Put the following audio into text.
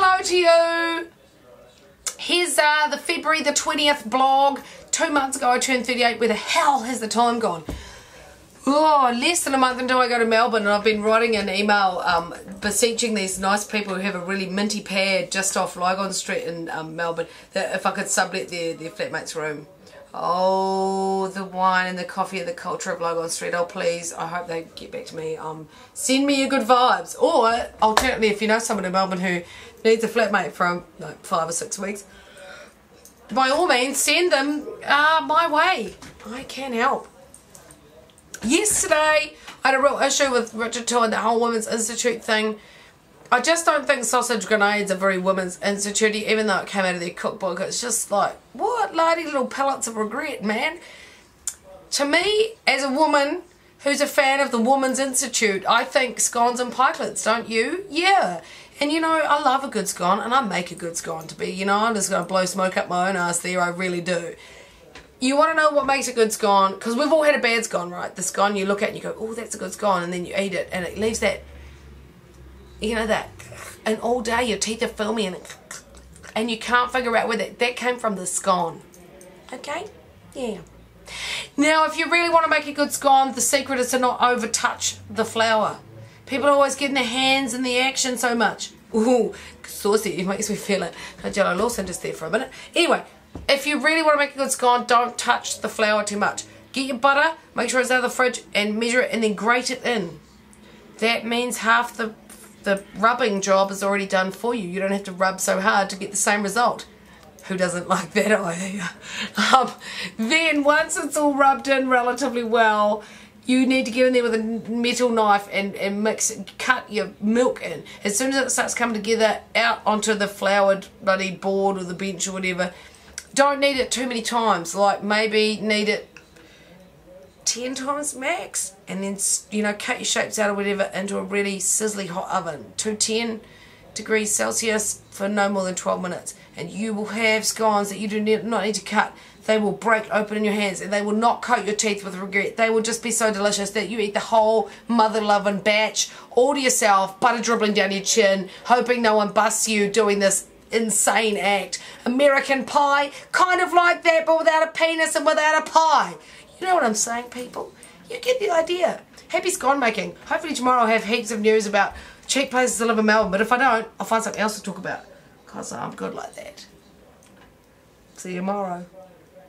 hello to you. Here's the February the 20th blog. 2 months ago I turned 38. Where the hell has the time gone? Oh, less than a month until I go to Melbourne, and I've been writing an email beseeching these nice people who have a really minty pad just off Lygon Street in Melbourne that if I could sublet their flatmate's room. Oh, the wine and the coffee and the culture of Logan Street. Oh, please, I hope they get back to me. Send me your good vibes. Or, alternately, if you know someone in Melbourne who needs a flatmate for like 5 or 6 weeks, by all means, send them my way. I can help. Yesterday, I had a real issue with Richard Till and the whole Women's Institute thing. I just don't think sausage grenades are very Women's Institute, even though it came out of their cookbook. It's just like, what lardy little pellets of regret, man. To me, as a woman who's a fan of the Women's Institute, I think scones and pikelets, don't you? Yeah. And you know, I love a good scone, and I make a good scone to be, you know, I'm just going to blow smoke up my own ass there, I really do. You want to know what makes a good scone? Because we've all had a bad scone, right? The scone you look at and you go, oh, that's a good scone, and then you eat it, and it leaves that... You know that, and all day your teeth are filmy and you can't figure out where that came from, the scone. Okay? Yeah. Now, if you really want to make a good scone, the secret is to not overtouch the flour. People are always getting their hands in the action so much. Ooh, saucy, it makes me feel it. Like Jello Lawson just there for a minute. Anyway, if you really want to make a good scone, don't touch the flour too much. Get your butter, make sure it's out of the fridge, and measure it, and then grate it in. That means half the rubbing job is already done for you. You don't have to rub so hard to get the same result. Who doesn't like that either? Then once it's all rubbed in relatively well, you need to get in there with a metal knife and mix it, cut your milk in. As soon as it starts coming together out onto the floured bloody board or the bench or whatever, don't knead it too many times. Like maybe knead it 10 times max, and then, you know, cut your shapes out or whatever into a really sizzly hot oven, 210 degrees Celsius for no more than 12 minutes, and you will have scones that you do not need to cut. They will break open in your hands, and they will not coat your teeth with regret. They will just be so delicious that you eat the whole mother-loving batch all to yourself, butter dribbling down your chin, hoping no one busts you doing this insane act. American pie, kind of like that, but without a penis and without a pie. You know what I'm saying, people? You get the idea. Happy scone making. Hopefully tomorrow I'll have heaps of news about cheap places to live in Melbourne, but if I don't, I'll find something else to talk about, because I'm good like that. See you tomorrow.